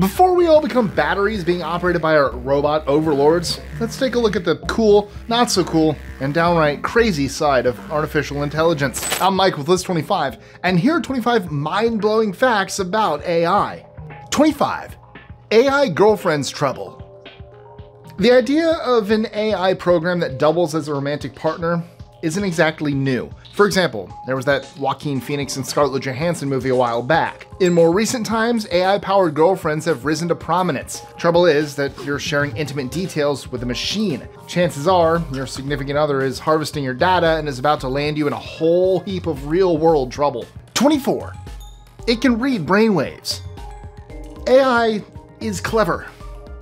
Before we all become batteries being operated by our robot overlords, let's take a look at the cool, not so cool, and downright crazy side of artificial intelligence. I'm Mike with List25, and here are 25 mind-blowing facts about AI. 25. AI girlfriend's trouble. The idea of an AI program that doubles as a romantic partner isn't exactly new. For example, there was that Joaquin Phoenix and Scarlett Johansson movie a while back. In more recent times, AI-powered girlfriends have risen to prominence. Trouble is that you're sharing intimate details with a machine. Chances are your significant other is harvesting your data and is about to land you in a whole heap of real-world trouble. 24. It can read brainwaves. AI is clever.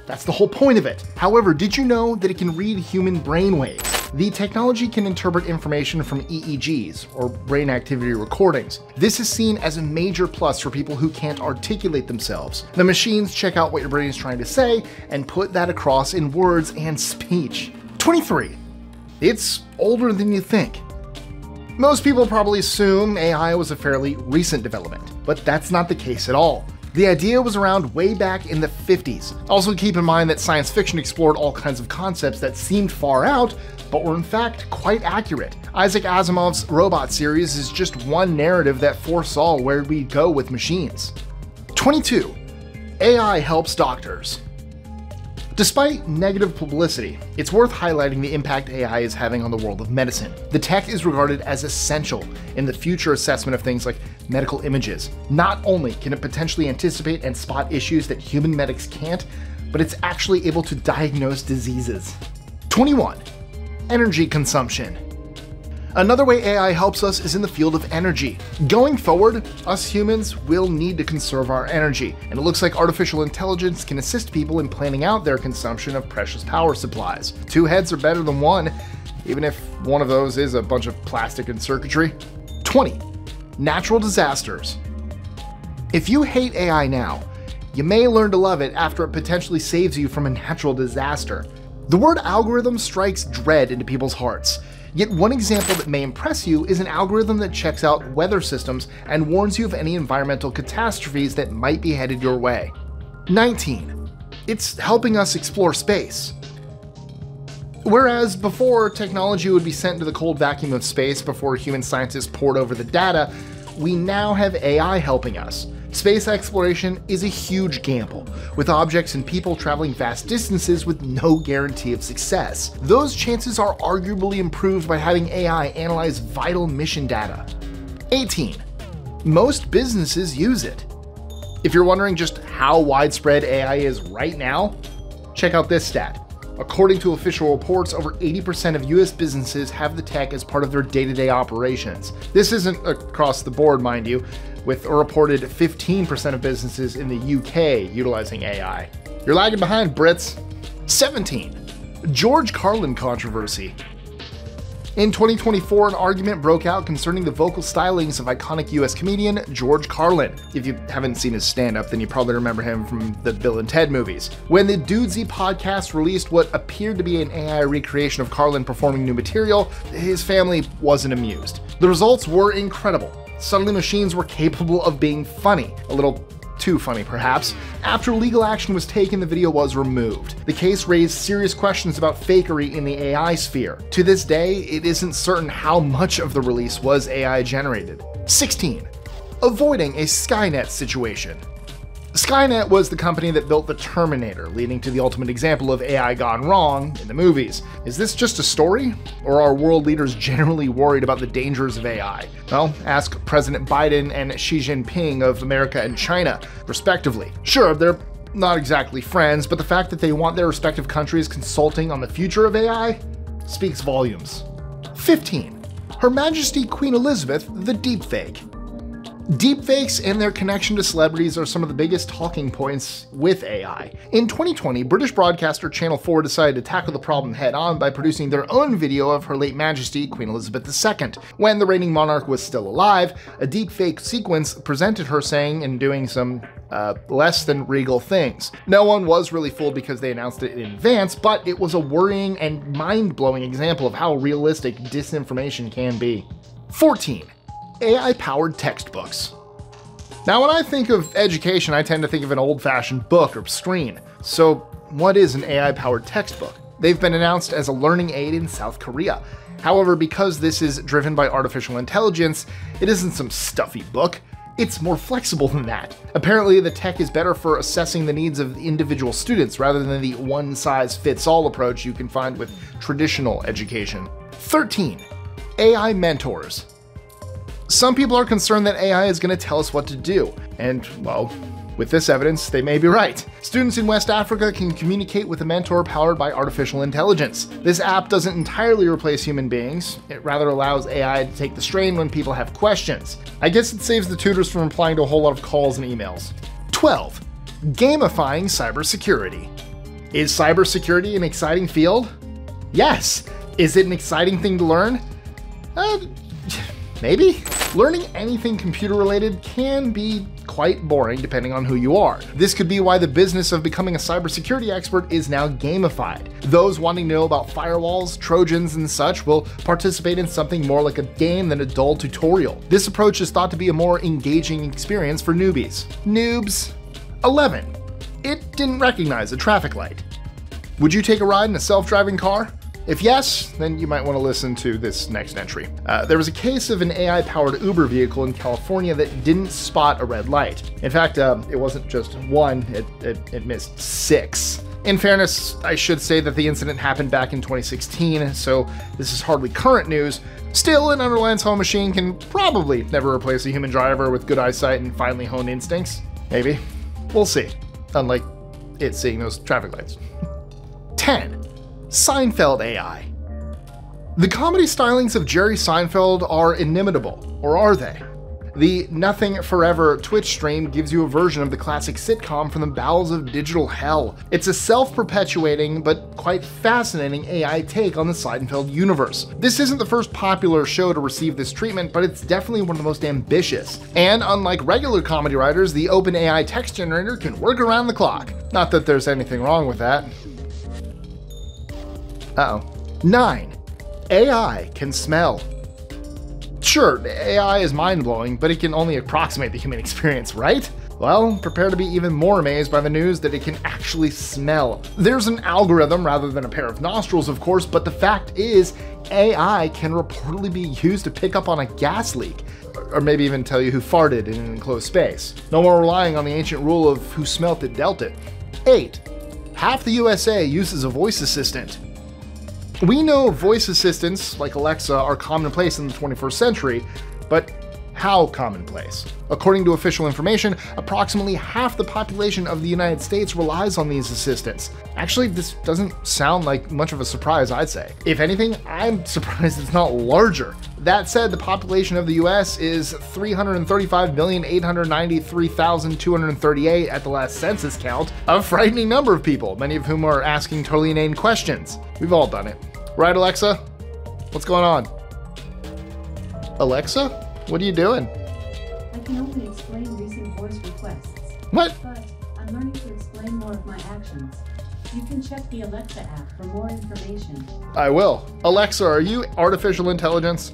That's the whole point of it. However, did you know that it can read human brainwaves? The technology can interpret information from EEGs, or brain activity recordings. This is seen as a major plus for people who can't articulate themselves. The machines check out what your brain is trying to say and put that across in words and speech. 23. It's older than you think. Most people probably assume AI was a fairly recent development, but that's not the case at all. The idea was around way back in the 50s. Also keep in mind that science fiction explored all kinds of concepts that seemed far out, but were in fact quite accurate. Isaac Asimov's Robot series is just one narrative that foresaw where we'd go with machines. 22. AI helps doctors. Despite negative publicity, it's worth highlighting the impact AI is having on the world of medicine. The tech is regarded as essential in the future assessment of things like medical images. Not only can it potentially anticipate and spot issues that human medics can't, but it's actually able to diagnose diseases. 21. Energy consumption. Another way AI helps us is in the field of energy. Going forward, us humans will need to conserve our energy, and it looks like artificial intelligence can assist people in planning out their consumption of precious power supplies. Two heads are better than one, even if one of those is a bunch of plastic and circuitry. 20. Natural disasters. If you hate AI now, you may learn to love it after it potentially saves you from a natural disaster. The word algorithm strikes dread into people's hearts. Yet one example that may impress you is an algorithm that checks out weather systems and warns you of any environmental catastrophes that might be headed your way. 19. It's helping us explore space. Whereas before technology would be sent into the cold vacuum of space before human scientists pored over the data, we now have AI helping us. Space exploration is a huge gamble, with objects and people traveling vast distances with no guarantee of success. Those chances are arguably improved by having AI analyze vital mission data. 18. Most businesses use it. If you're wondering just how widespread AI is right now, check out this stat. According to official reports, over 80% of US businesses have the tech as part of their day-to-day operations. This isn't across the board, mind you, with a reported 15% of businesses in the UK utilizing AI. You're lagging behind, Brits. 17. George Carlin controversy. In 2024, an argument broke out concerning the vocal stylings of iconic US comedian George Carlin. If you haven't seen his stand-up, then you probably remember him from the Bill and Ted movies. When the Dudesy podcast released what appeared to be an AI recreation of Carlin performing new material, his family wasn't amused. The results were incredible. Suddenly machines were capable of being funny, a little too funny perhaps. After legal action was taken, the video was removed. The case raised serious questions about fakery in the AI sphere. To this day, it isn't certain how much of the release was AI generated. 16. Avoiding a Skynet situation. Skynet was the company that built the Terminator, leading to the ultimate example of AI gone wrong in the movies. Is this just a story? Or are world leaders generally worried about the dangers of AI? Well, ask President Biden and Xi Jinping of America and China, respectively. Sure, they're not exactly friends, but the fact that they want their respective countries consulting on the future of AI speaks volumes. 15. Her Majesty Queen Elizabeth, the deepfake. Deepfakes and their connection to celebrities are some of the biggest talking points with AI. In 2020, British broadcaster Channel 4 decided to tackle the problem head-on by producing their own video of Her Late Majesty Queen Elizabeth II. When the reigning monarch was still alive, a deepfake sequence presented her saying and doing some less than regal things. No one was really fooled because they announced it in advance, but it was a worrying and mind-blowing example of how realistic disinformation can be. 14. AI-powered textbooks. Now, when I think of education, I tend to think of an old-fashioned book or screen. So what is an AI-powered textbook? They've been announced as a learning aid in South Korea. However, because this is driven by artificial intelligence, it isn't some stuffy book. It's more flexible than that. Apparently, the tech is better for assessing the needs of individual students rather than the one-size-fits-all approach you can find with traditional education. 13. AI mentors. Some people are concerned that AI is going to tell us what to do, and, well, with this evidence, they may be right. Students in West Africa can communicate with a mentor powered by artificial intelligence. This app doesn't entirely replace human beings. It rather allows AI to take the strain when people have questions. I guess it saves the tutors from replying to a whole lot of calls and emails. 12. Gamifying cybersecurity. Is cybersecurity an exciting field? Yes. Is it an exciting thing to learn? Maybe? Learning anything computer-related can be quite boring depending on who you are. This could be why the business of becoming a cybersecurity expert is now gamified. Those wanting to know about firewalls, Trojans, and such will participate in something more like a game than a dull tutorial. This approach is thought to be a more engaging experience for newbies. 11. It didn't recognize a traffic light. Would you take a ride in a self-driving car? If yes, then you might want to listen to this next entry. There was a case of an AI-powered Uber vehicle in California that didn't spot a red light. In fact, it wasn't just one, it missed 6. In fairness, I should say that the incident happened back in 2016, so this is hardly current news. Still, an unreliant home machine can probably never replace a human driver with good eyesight and finely honed instincts. Maybe. We'll see. Unlike it seeing those traffic lights. 10. Seinfeld AI. The comedy stylings of Jerry Seinfeld are inimitable, or are they? The Nothing Forever Twitch stream gives you a version of the classic sitcom from the bowels of digital hell. It's a self-perpetuating but quite fascinating AI take on the Seinfeld universe. This isn't the first popular show to receive this treatment, but it's definitely one of the most ambitious. And unlike regular comedy writers, the OpenAI text generator can work around the clock. Not that there's anything wrong with that. 9. AI can smell. Sure, AI is mind-blowing, but it can only approximate the human experience, right? Well, prepare to be even more amazed by the news that it can actually smell. There's an algorithm rather than a pair of nostrils, of course, but the fact is, AI can reportedly be used to pick up on a gas leak, or maybe even tell you who farted in an enclosed space. No more relying on the ancient rule of who smelt it dealt it. 8. Half the USA uses a voice assistant. We know voice assistants, like Alexa, are commonplace in the 21st century, but how commonplace? According to official information, approximately half the population of the United States relies on these assistants. Actually, this doesn't sound like much of a surprise, I'd say. If anything, I'm surprised it's not larger. That said, the population of the US is 335,893,238 at the last census count, a frightening number of people, many of whom are asking totally inane questions. We've all done it. Right, Alexa? What's going on? Alexa? What are you doing? I can only explain recent voice requests. What? But I'm learning to explain more of my actions. You can check the Alexa app for more information. I will. Alexa, are you artificial intelligence?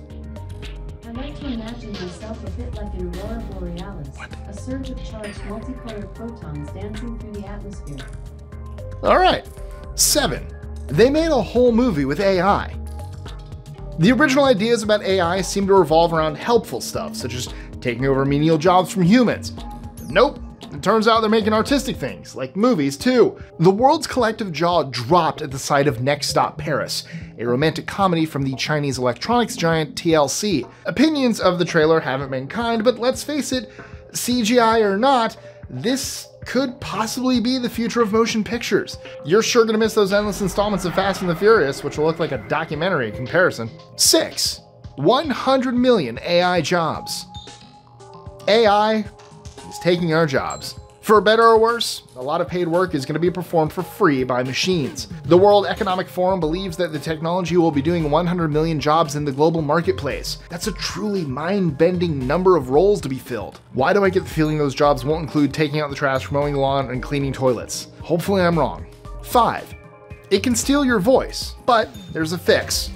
I like to imagine myself a bit like an Aurora Borealis. What? A surge of charged multicolored protons dancing through the atmosphere. All right. 7. They made a whole movie with AI. The original ideas about AI seem to revolve around helpful stuff, such as taking over menial jobs from humans. Nope, it turns out they're making artistic things, like movies too. The world's collective jaw dropped at the sight of Next Stop Paris, a romantic comedy from the Chinese electronics giant TLC. Opinions of the trailer haven't been kind, but let's face it, CGI or not, this could possibly be the future of motion pictures. You're sure gonna miss those endless installments of Fast and the Furious, which will look like a documentary in comparison. 6. 100 million AI jobs. AI is taking our jobs. For better or worse, a lot of paid work is gonna be performed for free by machines. The World Economic Forum believes that the technology will be doing 100 million jobs in the global marketplace. That's a truly mind-bending number of roles to be filled. Why do I get the feeling those jobs won't include taking out the trash, mowing the lawn, and cleaning toilets? Hopefully I'm wrong. 5. It can steal your voice, but there's a fix.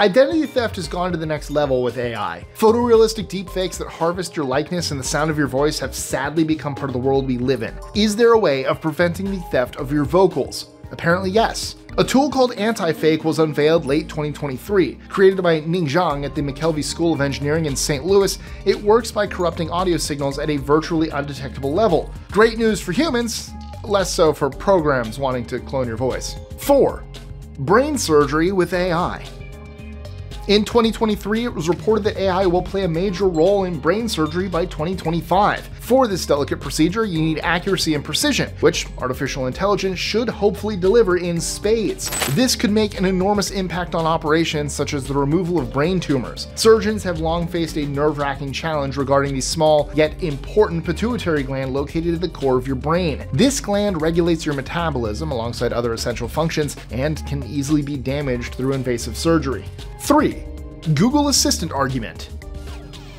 Identity theft has gone to the next level with AI. Photorealistic deepfakes that harvest your likeness and the sound of your voice have sadly become part of the world we live in. Is there a way of preventing the theft of your vocals? Apparently yes. A tool called Anti-Fake was unveiled late 2023. Created by Ning Zhang at the McKelvey School of Engineering in St. Louis, it works by corrupting audio signals at a virtually undetectable level. Great news for humans, less so for programs wanting to clone your voice. 4. Brain surgery with AI. In 2023, it was reported that AI will play a major role in brain surgery by 2025. For this delicate procedure, you need accuracy and precision, which artificial intelligence should hopefully deliver in spades. This could make an enormous impact on operations such as the removal of brain tumors. Surgeons have long faced a nerve-wracking challenge regarding the small yet important pituitary gland located at the core of your brain. This gland regulates your metabolism alongside other essential functions and can easily be damaged through invasive surgery. 3. Google Assistant argument.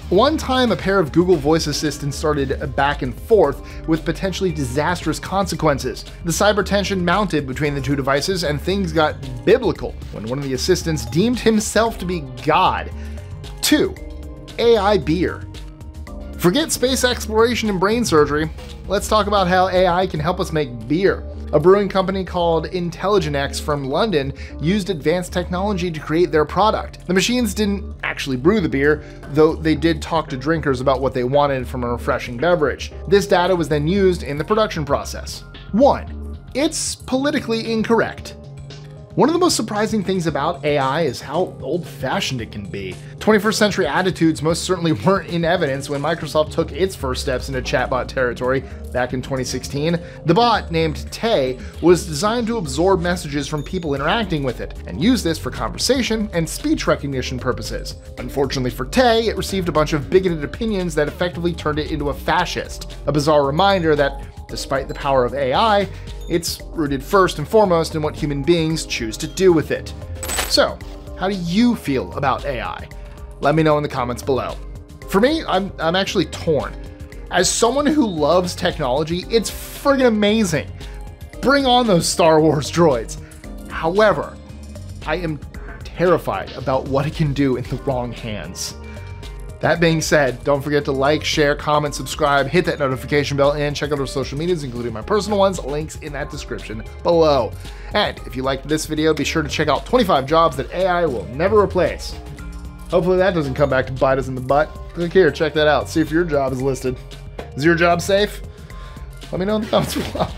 One time, a pair of Google voice assistants started a back and forth with potentially disastrous consequences. The cyber tension mounted between the two devices, and things got biblical when one of the assistants deemed himself to be God. 2. AI beer. Forget space exploration and brain surgery. Let's talk about how AI can help us make beer. A brewing company called IntelligentX from London used advanced technology to create their product. The machines didn't actually brew the beer, though they did talk to drinkers about what they wanted from a refreshing beverage. This data was then used in the production process. 1. It's politically incorrect. One of the most surprising things about AI is how old-fashioned it can be. 21st century attitudes most certainly weren't in evidence when Microsoft took its first steps into chatbot territory back in 2016. The bot, named Tay, was designed to absorb messages from people interacting with it and use this for conversation and speech recognition purposes. Unfortunately for Tay, it received a bunch of bigoted opinions that effectively turned it into a fascist, a bizarre reminder that despite the power of AI, it's rooted first and foremost in what human beings choose to do with it. So, how do you feel about AI? Let me know in the comments below. For me, I'm actually torn. As someone who loves technology, it's friggin' amazing. Bring on those Star Wars droids. However, I am terrified about what it can do in the wrong hands. That being said, don't forget to like, share, comment, subscribe, hit that notification bell, and check out our social medias, including my personal ones, links in that description below. And if you liked this video, be sure to check out 25 jobs that AI will never replace. Hopefully that doesn't come back to bite us in the butt. Click here, check that out, see if your job is listed. Is your job safe? Let me know in the comments below.